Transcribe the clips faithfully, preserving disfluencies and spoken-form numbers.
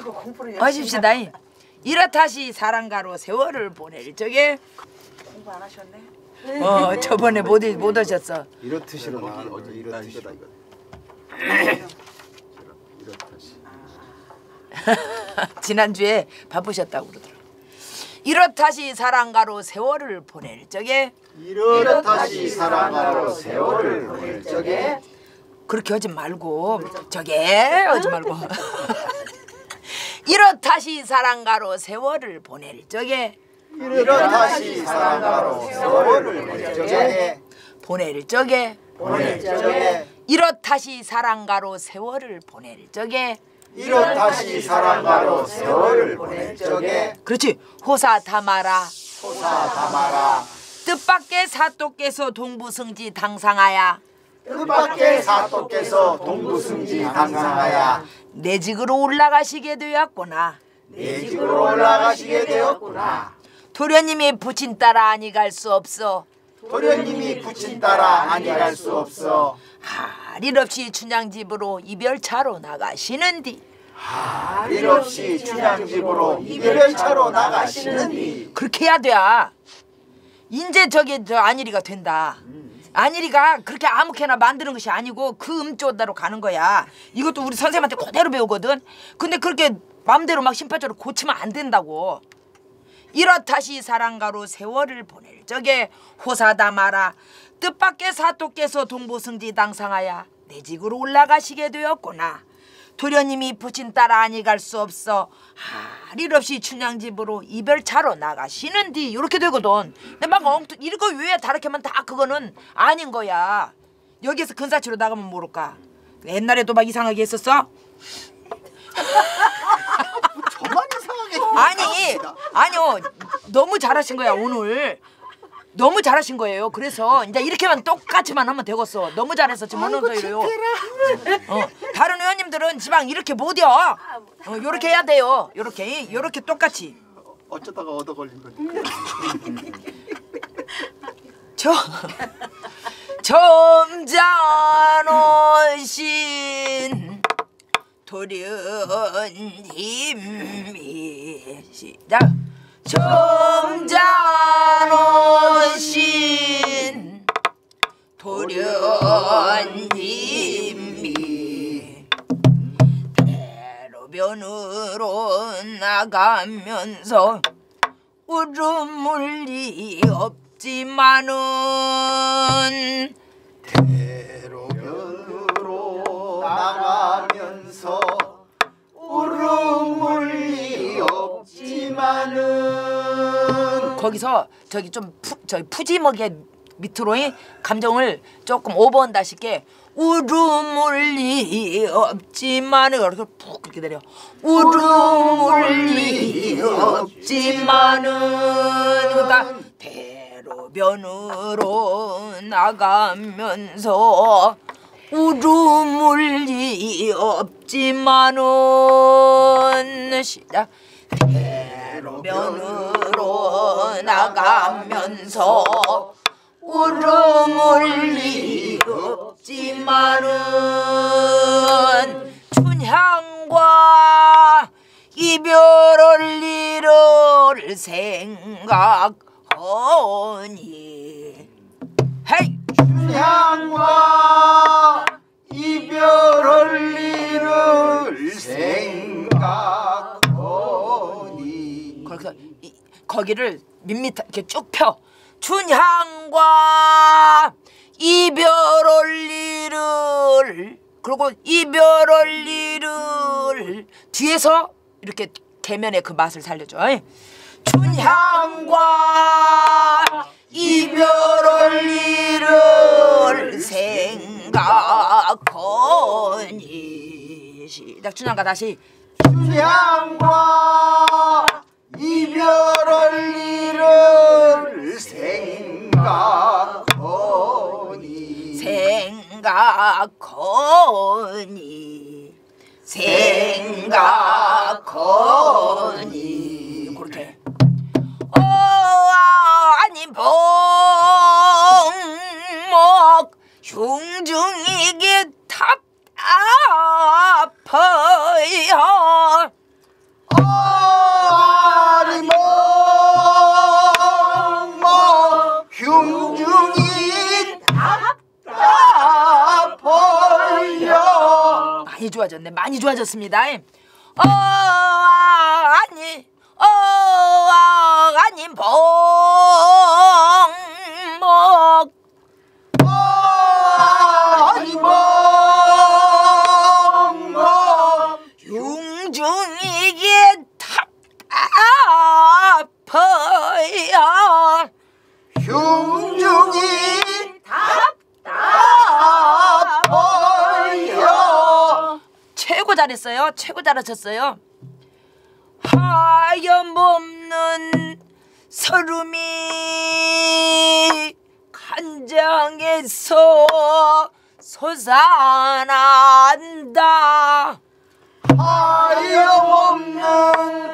아이고 공부를 하십시다잉. 이렇다시 사랑가로 세월을 보낼 적에 공부 안 하셨네. 어 저번에 못 못 하셨어. 이렇듯이로 나 어제 이렇듯이다 이거. 이렇듯이. 지난주에 바쁘셨다고 그러더라고. 이렇다시 사랑가로 세월을 보낼 적에 이렇다시 사랑가로 세월을 보낼 적에 그렇게 하지 말고 저게 하지 말고 이렇다시 사랑가로 세월을 보낼 적에 이렇다시 사랑가로 세월을 보낼 적에 보낼 적에 보낼 적에 이렇다시 사랑가로 세월을 보낼 적에 이렇다시 사랑가로 세월을 보낼 적에 그렇지. 호사 담아라 호사 담아라 뜻밖의 사또께서 동부승지 당상하야 뜻밖의 사또께서 동부승지 당상하야 내 직으로 올라가시게 되었구나 내 직으로 올라가시게 되었구나 도련님이 부친 따라 아니 갈 수 없어 도련님이 부친 따라 아니 갈 수 없어 할 일 없이 춘향집으로 이별차로 나가시는디 할 일 없이 춘향집으로 이별차로 나가시는디 그렇게 해야 돼. 인제 저게 저 안일이가 된다. 안일이가 그렇게 아무렇게나 만드는 것이 아니고 그 음조다로 가는 거야. 이것도 우리 선생님한테 그대로 배우거든. 근데 그렇게 마음대로 막 심파적으로 고치면 안 된다고. 이렇다시 사랑가로 세월을 보낼 적에 호사다마라 뜻밖의 사또께서 동부승지 당상하야 내 직으로 올라가시게 되었구나 도련님이 부친 따라 아니 갈 수 없어 할 일 없이 춘향집으로 이별차로 나가시는디 요렇게 되거든. 근데 막 엉뚱 이거 외에 다르게만 다 그거는 아닌 거야. 여기에서 근사치로 나가면 모를까. 옛날에도 막 이상하게 했었어. 저만 이상하게 아니 아니요 너무 잘하신 거야 오늘. 너무 잘하신 거예요. 그래서 이제 이렇게만 똑같이만 하면 되겠어. 너무 잘해서 지금 어느덧이래요. 어, 다른 회원님들은 지방 이렇게 못이요. 어, 요렇게 해야 돼요. 요렇게 요렇게 똑같이. 어쩌다가 얻어 걸린 거니까. 저 점잖 오신 도련님이 시작. 점잖 오신 도련님이 대로변으로 나가면서 울음을 리 없지만은 대로변으로 나가면서 울음을 리 없지만은 거기서 저기 좀 푸, 저기 푸짐하게 밑으로의 감정을 조금 오버한다 싶게 울음을 리 없지만은 이렇게 푹 그렇게 내려 울음을 리 없지만은 그러니까 대로변으로 나가면서 울음을 리 없지만은 시작 대로변으로 나가면서 울음을 리 없지만은 춘향과 이별을 일을 생각하니 헤이 춘향과 이별을 일을 생각하니 거기서 이, 거기를 밋밋하게 이렇게 쭉 펴 춘향과 이별을 일을 그리고 이별을 일을 뒤에서 이렇게 개면의 그 맛을 살려줘. 춘향과 이별을 일을 생각하니 시작 춘향과 다시 춘향과 이별을 일을 생각하니 생각하니 생각하니 그렇게 오 아니 봉목 흉중이게 답답하여 좋아졌네. 많이 좋아졌습니다. 어 아니 어 아니 봉목 어 아니 봉목 흉중이게 답답해요. 흉중이 잘했어요. 최고 잘하셨어요. 하염없는 설움이 간장에서 솟아난다. 하염없는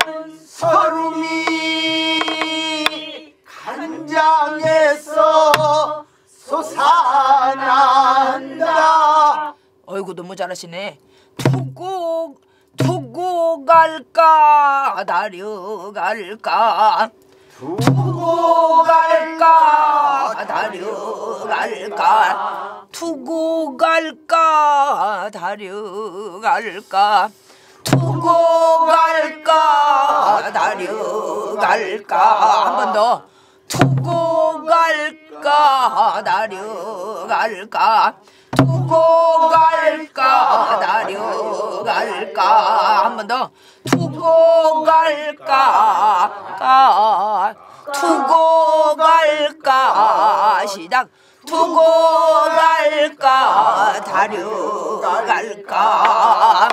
설움이 간장에서 솟아난다. 어이구 너무 잘하시네. 두고 두고 갈까 다려갈까 두고 갈까 다려갈까 두고 갈까 다려갈까 두고 갈까 다려갈까 한 번 더 두고 갈까 다려갈까 두고 갈까 다려갈까 한 번 더 두고 갈까 두고 갈까 시작 두고 갈까 다려갈까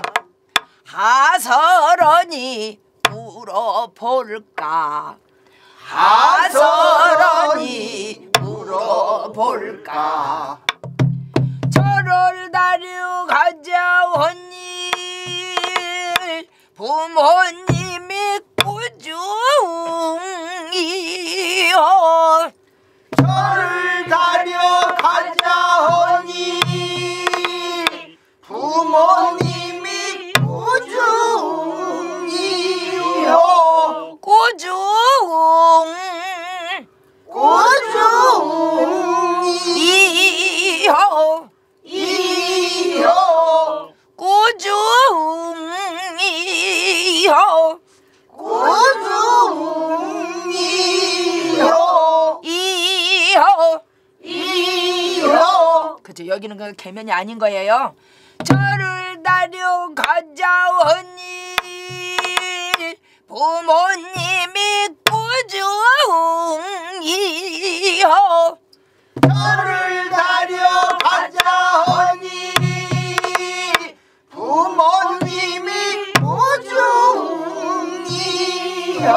하설언이 물어볼까 하설언이 물어볼까 저를 다려가자 언니 부모님이 꾸중이요 저를 다려가자 언니 부모님이 꾸중이요 꾸중 꾸중이요 이요 꾸중이요 꾸중이요 이요 이요 그죠 여기는 그 개면이 아닌 거예요. 저를 다려가자 언니 부모님이 꾸중이요 저를 다려가자 언니 부모님이 꾸중이요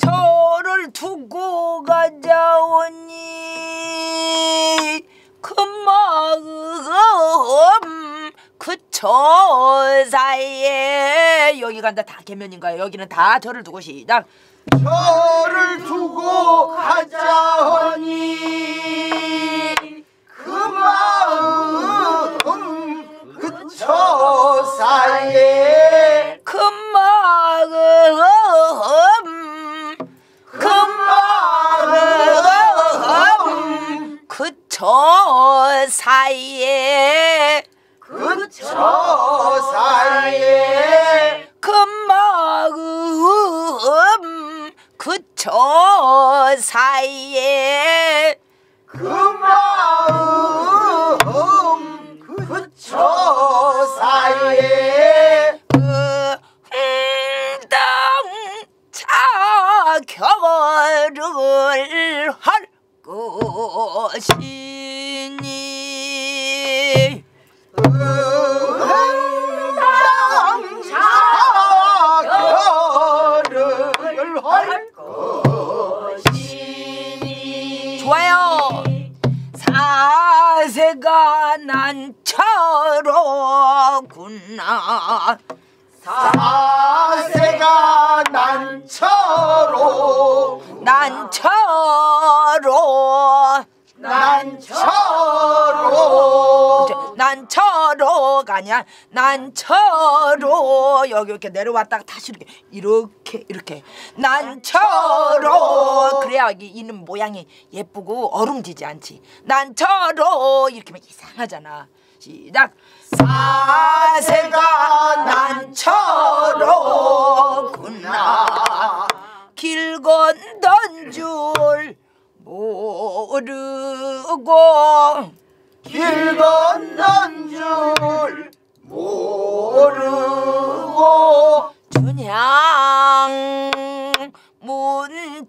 저를 두고 가자 언니 그 마음 그 처사에 여기 간다 다 개면인가요? 여기는 다 저를 두고 시작 저를 두고 가자 허니 그 마음 그 처사에 그 마음 그 마음 그 처사에 그 처사에 그 마음 그 처사에 그 마음 그 처사에 응당차 결을 할 것이니 좋아요. 사세가 난처로구나 사세가 난처로 난처로 난처로 난처로가 아니야 난처로 여기 이렇게 내려왔다가 다시 이렇게 이렇게 이렇게 난처로 그래야 이는 모양이 예쁘고 어름지지 않지 난처로 이렇게 하면 이상하잖아 시작. 사세가 난처로구나 길 건넌 줄 모르고 길 건넌 줄 모르고 춘향 문천을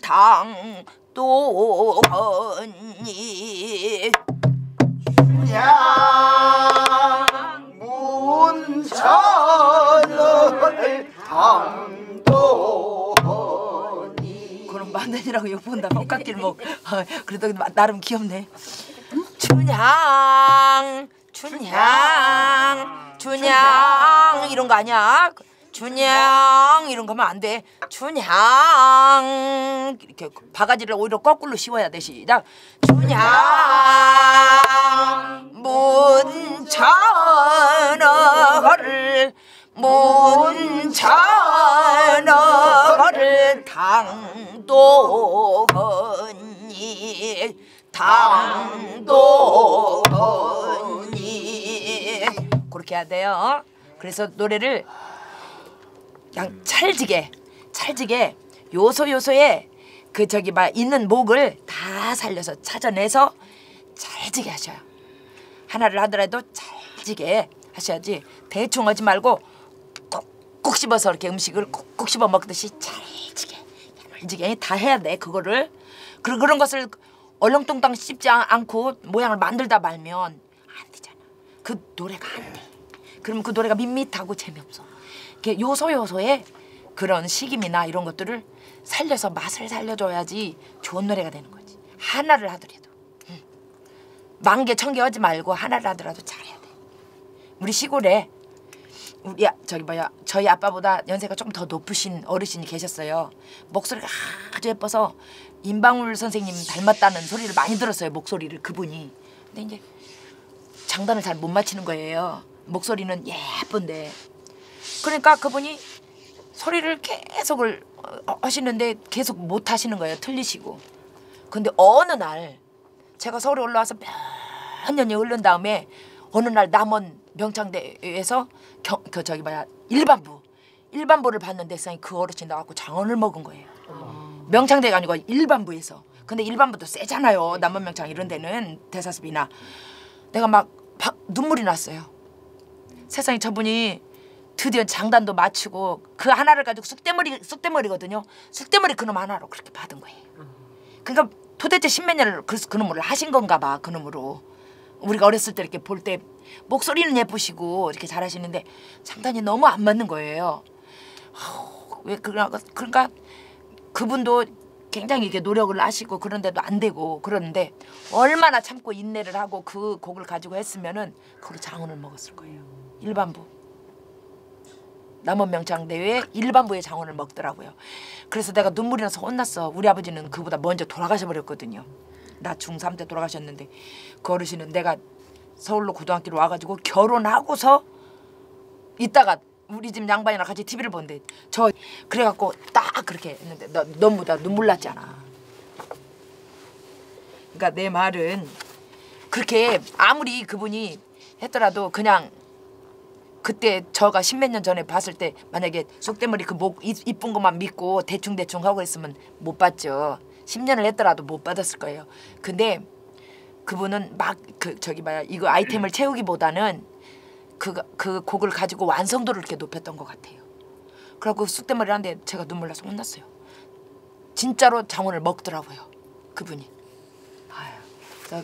당도니 춘향 문천을 당도니. 그럼 만든이라고 욕본다. 헛갓길목. 그래도 나름 귀엽네. 춘향 춘향 춘향 이런 거 아니야. 춘향 이런 거면 안 돼. 춘향 이렇게 바가지를 오히려 거꾸로 씌워야 돼. 시작. 춘향 문천어를 문천어를 당도니 당도니 그렇게 해야 돼요. 그래서 노래를 그냥 찰지게 찰지게 요소 요소에 그 저기 막 있는 목을 다 살려서 찾아내서 찰지게 하셔요. 하나를 하더라도 찰지게 하셔야지 대충 하지 말고 꾹꾹 씹어서 이렇게 음식을 꾹꾹 씹어 먹듯이 찰지게 찰지게 다 해야 돼. 그거를 그런 그런 것을 얼렁뚱땅 씹지 않고 모양을 만들다 말면 안 되잖아. 그 노래가 안 돼. 그러면 그 노래가 밋밋하고 재미없어. 이렇게 요소요소에 그런 식임이나 이런 것들을 살려서 맛을 살려줘야지 좋은 노래가 되는 거지. 하나를 하더라도 응. 만 개, 천 개 하지 말고 하나를 하더라도 잘해야 돼. 우리 시골에 우리 저기 뭐야 저희 아빠보다 연세가 조금 더 높으신 어르신이 계셨어요. 목소리가 아주 예뻐서 임방울 선생님 닮았다는 소리를 많이 들었어요. 목소리를 그분이. 근데 이제 장단을 잘 못 맞히는 거예요. 목소리는 예쁜데. 그러니까 그분이 소리를 계속을 하시는데 계속 못 하시는 거예요. 틀리시고. 근데 어느 날 제가 서울에 올라와서 몇 년이 흐른 다음에 어느 날 남원 명창대에서 경, 그 저기 뭐야 일반부 일반부를 봤는데 그 어르신 나와서 장원을 먹은 거예요. 명창대가 아니고 일반부에서. 근데 일반부도 세잖아요. 남원 명창 이런 데는 대사습이나. 내가 막 바, 눈물이 났어요. 세상에 저분이 드디어 장단도 마치고 그 하나를 가지고 쑥대머리, 쑥대머리거든요. 쑥대머리 그놈 하나로 그렇게 받은 거예요. 그러니까 도대체 십몇 년을 그, 그놈으로 하신 건가 봐. 그놈으로. 우리가 어렸을 때 이렇게 볼 때 목소리는 예쁘시고 이렇게 잘하시는데 장단이 너무 안 맞는 거예요. 아우, 왜 그러나, 그러니까 그분도 굉장히 이렇게 노력을 하시고 그런데도 안 되고 그러는데 얼마나 참고 인내를 하고 그 곡을 가지고 했으면은 그걸로 장훈을 먹었을 거예요. 일반부. 남원명창대회 일반부의 장원을 먹더라고요. 그래서 내가 눈물이 나서 혼났어. 우리 아버지는 그보다 먼저 돌아가셔버렸거든요. 나 중삼 때 돌아가셨는데 그 어르신은 내가 서울로 고등학교로 와가지고 결혼하고서 이따가 우리 집 양반이랑 같이 티비를 본대. 저 그래갖고 딱 그렇게 했는데 너, 너무 다 눈물 났잖아. 그러니까 내 말은 그렇게 아무리 그분이 했더라도 그냥 그때 저가 십몇 년 전에 봤을 때 만약에 쑥대머리 그 목 이쁜 것만 믿고 대충대충 하고 있으면 못 봤죠. 십 년을 했더라도 못 받았을 거예요. 근데 그분은 막 그 저기 뭐야 이거 아이템을 채우기보다는 그, 그 곡을 가지고 완성도를 이렇게 높였던 것 같아요. 그래갖고 쑥대머리를 하는데 제가 눈물 나서 혼났어요. 진짜로 장원을 먹더라고요. 그분이. 아유,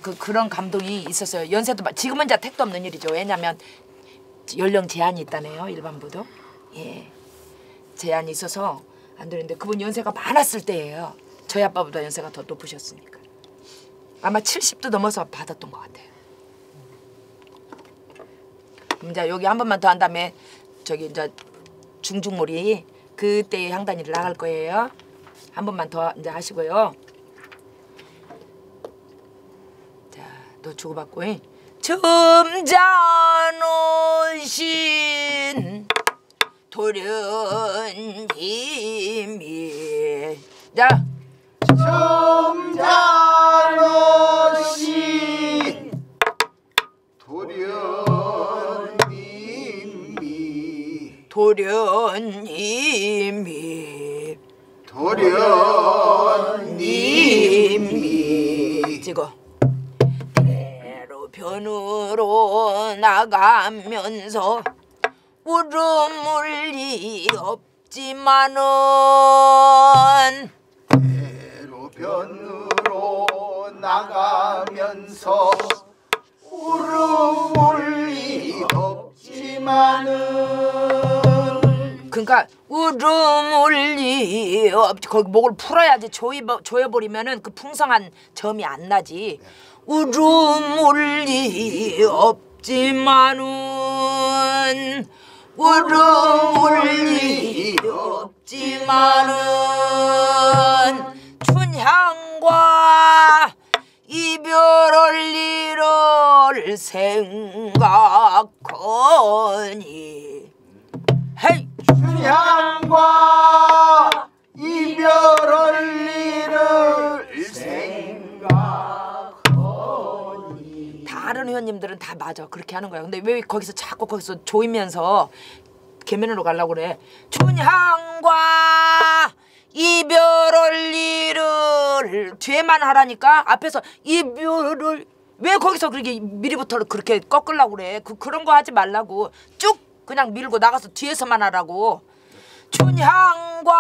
그, 그런 감동이 있었어요. 연세도 지금은 이제 택도 없는 일이죠. 왜냐면 연령 제한이 있다네요. 일반부도. 예. 제한이 있어서 안 되는데 그분 연세가 많았을 때예요. 저희 아빠보다 연세가 더 높으셨으니까. 아마 칠십도 넘어서 받았던 것 같아요. 그럼 이제 여기 한 번만 더 한 다음에 저기 이제 중중몰이 그때의 향단이를 나갈 거예요. 한 번만 더 이제 하시고요. 자, 또 주고받고. 점잔 오신 도련님이 자 점잔 오신 지고 대로변으로 나가면서 울음을 이 없지만은 대로변으로 나가면서 울음을 이 없지만은 그러니까 울음을 이 없지 거기 목을 풀어야지 조여, 조여버리면은 그 풍성한 점이 안 나지. 네. 울음을 이 없지만은 울음을 이 없지만은 춘향과 이별할 일을 생각하니 헤이! 춘향과 이별할 일을 생각하니 다른 회원님들은 다 맞아 그렇게 하는 거야. 근데 왜 거기서 자꾸 거기서 조이면서 개면으로 가려고 그래. 춘향과 이별할 일을 뒤에만 하라니까 앞에서 이별을 왜 거기서 그렇게 미리부터 그렇게 꺾으려고 그래. 그, 그런 거 하지 말라고 쭉 그냥 밀고 나가서 뒤에서만 하라고. 춘향과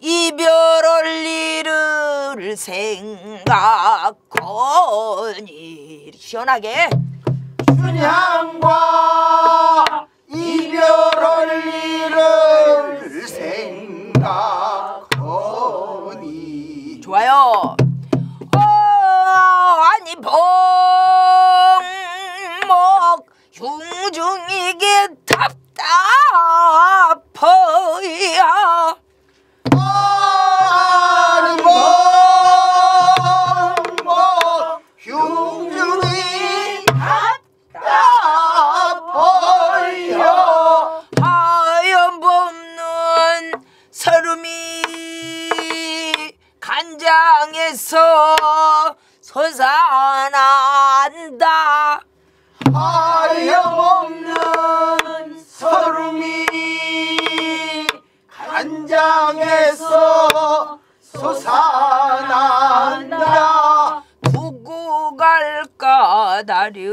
이별할 일을 생각하니 시원하게 춘향과 이별할 일을 생각하니 좋아요. 어, 아니 봉목 흉중이게 답답하야 어, 아니 봉목 흉중이 답답하야 하염없는 설움이 간장에서 솟아난다 하염없는 설움이 간장에서 솟아난다 두고 갈까 다려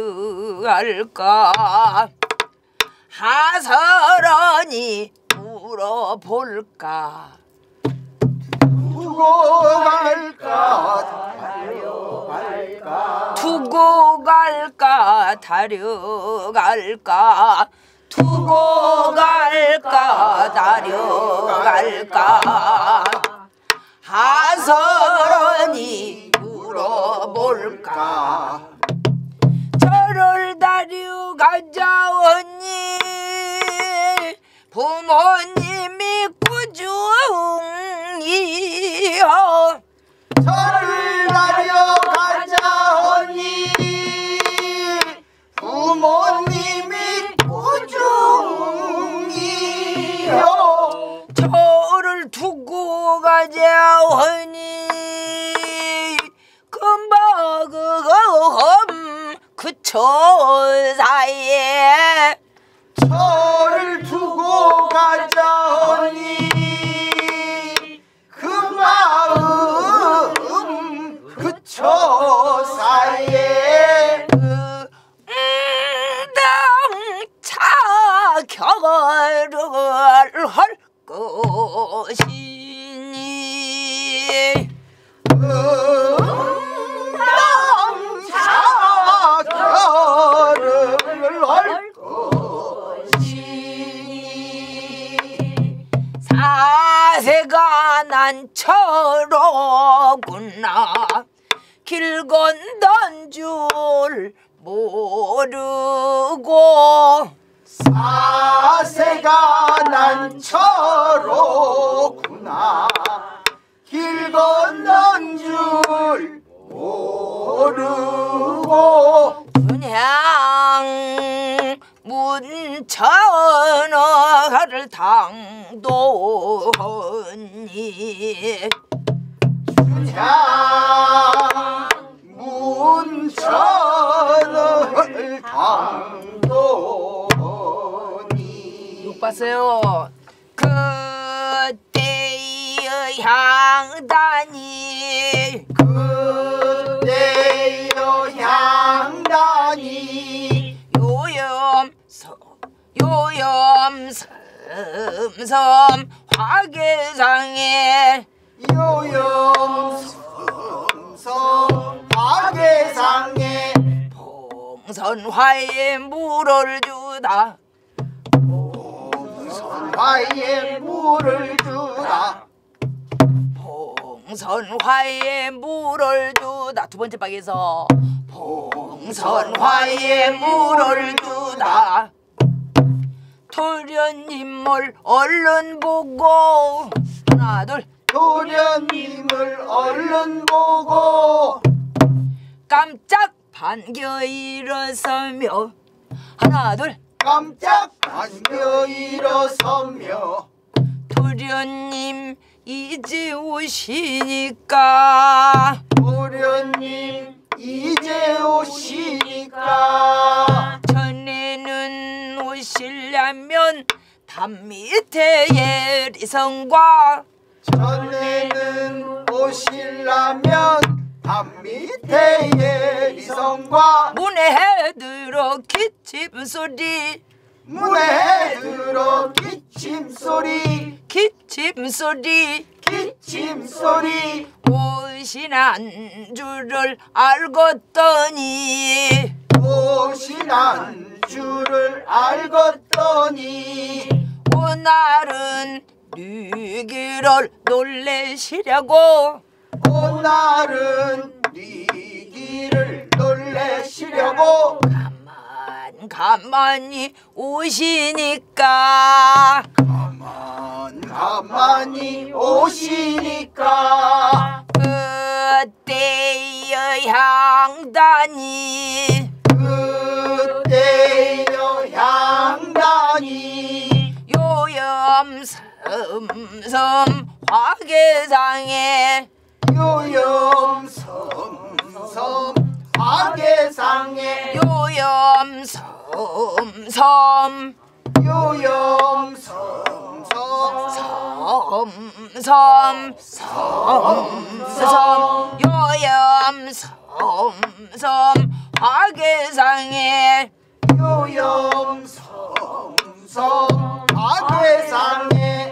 갈까 하서러니 물어볼까 두고 갈까 다려갈까 두고 갈까 다려갈까 두고 갈까 다려갈까 하서러니 물어볼까 저를 다려 가자 언니 부모님이 꾸중이여 저를 다려 가자 언니 부모님이 꾸중이여 저를 두고 가자 언니 금방 그험 그초사에 저를 두고 가자니 그 마음 그초사에 응당차 결을 할 것이니 응당차 결을 할 사세가 난 저러구나 길 건넌 줄 모르고 사세가 난 저러구나 길 건넌 줄 모르고 그냥 문천하를 당도하니 춘향 문천하를 당도하니 욕 봤어요. 그때의 향단이 그 요염섬섬 화계상에 요염섬섬 화계상에 봉선화에 물을 주다 봉선화에 물을 주다 봉선화에 물을 주다. 두 번째 박에서 봉선화에 물을 주다. 도련님을 얼른 보고 하나 둘 도련님을 얼른 보고 깜짝 반겨 일어서며 하나 둘 깜짝 반겨 일어서며 도련님 이제 오시니까 도련님 이제 오시니까 전에는 오시려면 담 밑에 예리성과 전에는 오시려면 담 밑에 예리성과 문에 들어 기침소리 문에 들어 기침소리 기침소리 기침소리 오시는 줄을 알겄더니 오시는 줄을 알겄더니 오늘은 니기를 놀래시려고 오늘은 니기를 놀래시려고 가만 가만히 오시니까 가만 가만히 오시니까 그때여 향단이 그때여 향단이 요염섬섬 화계상에 요염섬섬 화계상에 요염섬섬 요염섬섬섬섬섬섬 요염섬섬 화계상에 요염섬섬 화계상에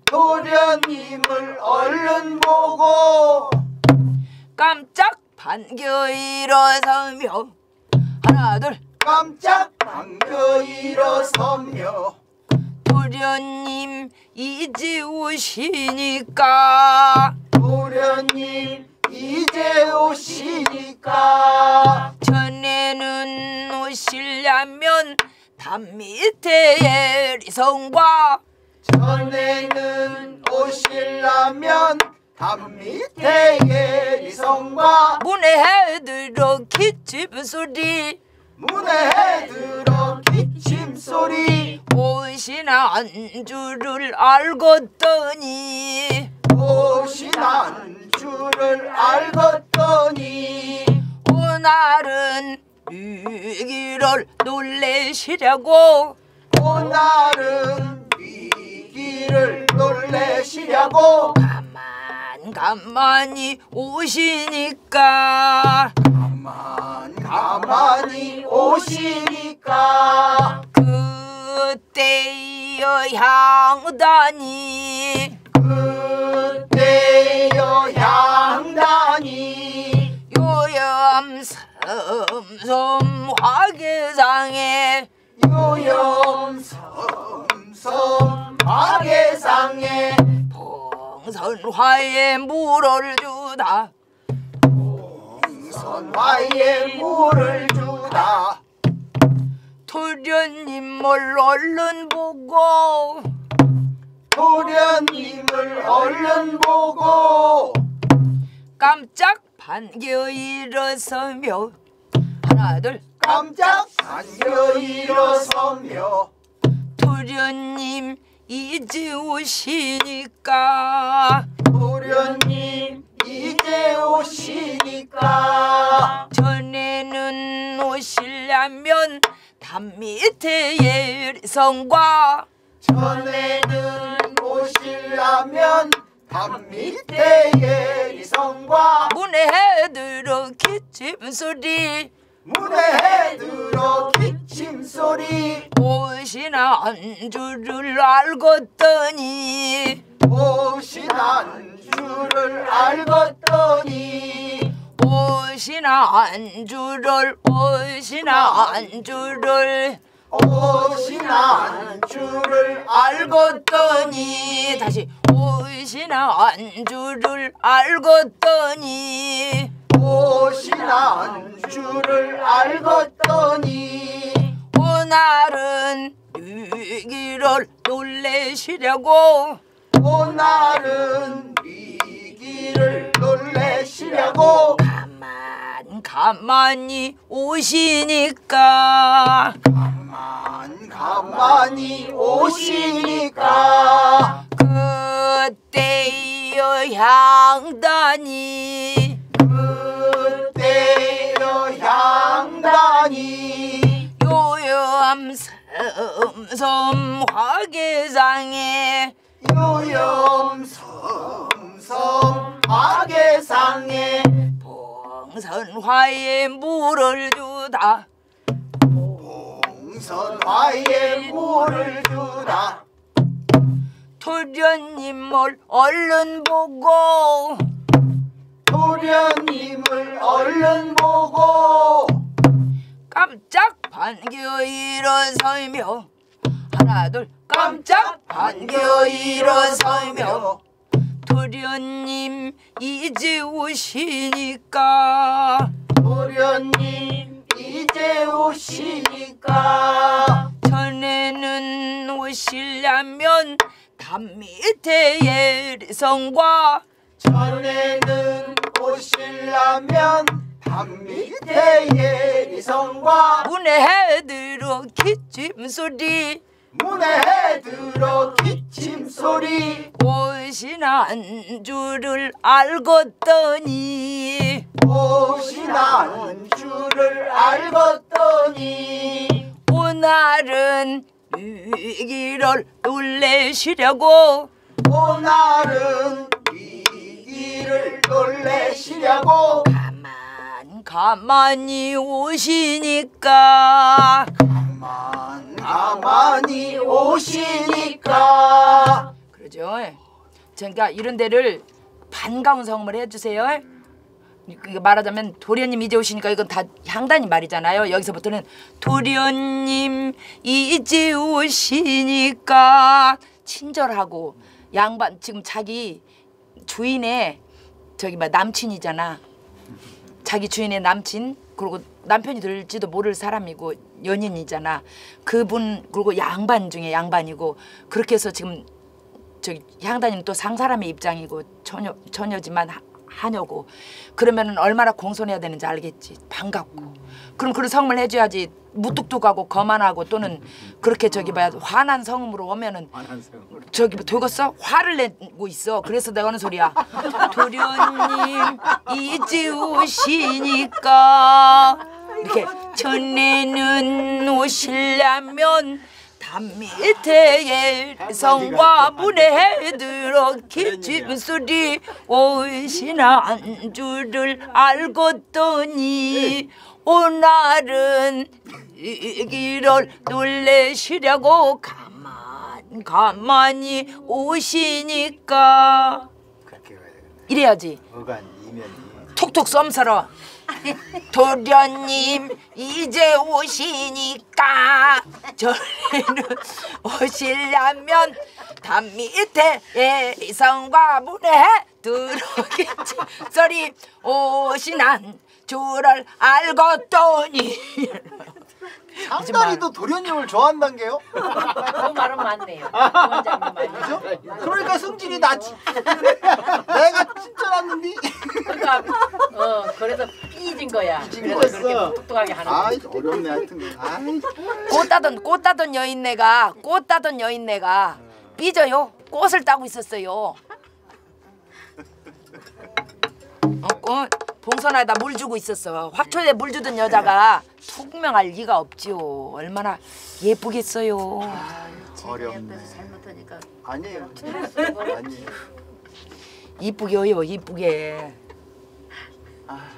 도련님을 얼른 보고 깜짝 반겨 일어서며 하나 둘 깜짝 반겨 일어서며 도련님 이제 오시니까 도련님 이제 오시니까 전에는 오시려면 담 밑에 예리성과 전에는 오시려면 담 밑에 예리성과 문에 들어 기침소리 문에 들어 기침소리 오시는 줄을 알겄더니 오시는 줄을 알겄더니 오늘은 위기를 놀래시려고 오늘은 위기를 놀래시려고 가만 가만히 오시니까 가만 가만히 오시니까 그때여 향단이 그때여 향단이 요염섬섬 화계상에 요염섬섬 화계상에 봉선화에 물을 주다 봉선화에 물을 주다 도련님을 얼른 보고 도련님을 얼른 보고 깜짝 반겨 일어서며 하나 둘 깜짝 반겨 일어서며 도련님 이제 오시니까 도련님 이제 오시니까 전에는 오시려면 담 밑에 예일성과 전에는 오시려면 담 밑에 예일성과 문에 들어 기침 소리 문에 들어 기침 소리 오시나 안 줄을 알겄더니 오시나 안 줄을 알겄더니 오시나 안 줄을 오시나 안 줄을 오시나 안 줄을 알겄더니 다시 오시나 안 줄을 알겄더니 오시나 안 줄을 알겄더니 오늘은 위기를 놀래시려고 오늘은 위기를 놀래시려고 가만 가만히 오시니까 가만 가만히 오시니까 그때여 향단이 그때여 향단이 요염 섬섬화계상에 요염 섬섬화계상에 봉선화에 물을 주다 봉선화에 물을 주다 도련님을 얼른 보고 도련님을 얼른 보고 깜짝 반겨 일어서며 하나 둘 깜짝 반겨 일어서며 도련님 이제 오시니까 도련님 이제 오시니까 전에는 오시려면 담 밑에 예일성과 전에는 오시려면 담 밑에 예일성과 문에 들어 기침 소리 문에 들어 기침 소리 오시나 안 줄을 알겄더니 오시나 안 줄을 알겄더니 오늘은 위기를 놀래시려고 오늘은 위기를 놀래시려고 가만 가만히 오시니까 가만 가만히 오시니까 그러죠. 그러니까 이런 데를 반가운 성음을 해주세요. 말하자면 도련님 이제 오시니까 이건 다 향단이 말이잖아요. 여기서부터는 도련님 이제 오시니까 친절하고 양반 지금 자기 주인의 저기 막 남친이잖아. 자기 주인의 남친 그리고 남편이 될지도 모를 사람이고 연인이잖아. 그분 그리고 양반 중에 양반이고 그렇게 해서 지금 저기 향단이는 또 상사람의 입장이고 처녀 처녀지만. 하냐고 그러면은 얼마나 공손해야 되는지 알겠지. 반갑고 그럼 그런 성음을 해줘야지. 무뚝뚝하고 거만하고 또는 그렇게 저기 봐야 화난 성음으로 오면은 저기 되겠어? 화를 내고 있어. 그래서 내가 하는 소리야. 도련님 이제 오시니까 이렇게 전에는 오시려면 담 밑에 예일성과 문에 들어 기침 소리 오시나 안 줄을 알겄더니 오늘은 위기를 놀래시려고 가만 가만히 오시니까 이래야지. 톡톡 썸설어. 도련님 이제 오시니까 전에는 오시려면 담 밑에 예일성과 문에 들어겠지 소리 오시난 줄을 알겄더니 상다리도 도련님을 좋아한다는 게요? 그 말은 맞네요. 그죠? 그러니까 성질이 나지. 내가 진짜 났는데. 그러니까 어 그래서 삐진 거야. 삐진 거였어. 그렇게 똑똑하게 하는. 아 어렵네 하여튼. 꽃다던 꽃다던 여인네가 꽃다던 여인네가. 삐져요. 꽃을 따고 있었어요. 어, 어, 봉선에다 물 주고 있었어. 화초에 물 주던 여자가 숙명할 리가 없지요. 얼마나 예쁘겠어요. 어렵네. 잘못하니까. 아니에요. 아니에요. 이쁘게요, 이쁘게. 아,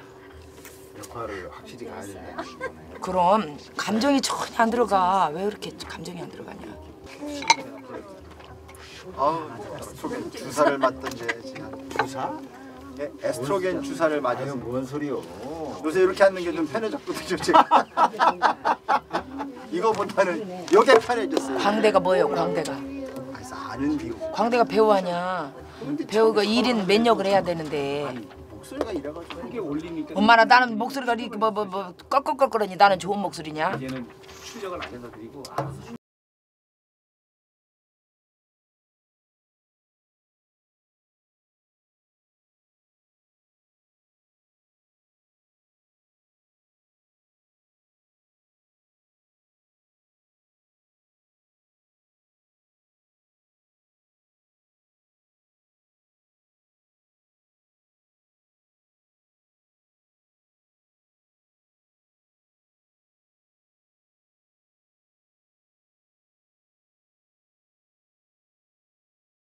역할을 확실히 가야 되네. 그럼 감정이 전혀 안 들어가. 왜 이렇게 감정이 안 들어가냐? 아, 에스트로겐 주사를 맞던데 지난 주사? 예, 에스트로겐 주사를 맞아요. 뭔 소리요? 요새 이렇게 하는 게 좀 편해졌거든요, 제가. 이거보다는 이게 편해졌어요. 광대가 뭐예요, 광대가? 그래서 아는 배우. 광대가 배우 아니야. 배우가 일인 몇 역을 해야 되는데. 아니, 목소리가 이래가지고 크게 올리니까. 엄마나 나는 목소리가 이렇게 뭐뭐뭐 꺽꺽꺽거리니 나는 좋은 목소리냐? 이제는 출력을 안 해서 드리고.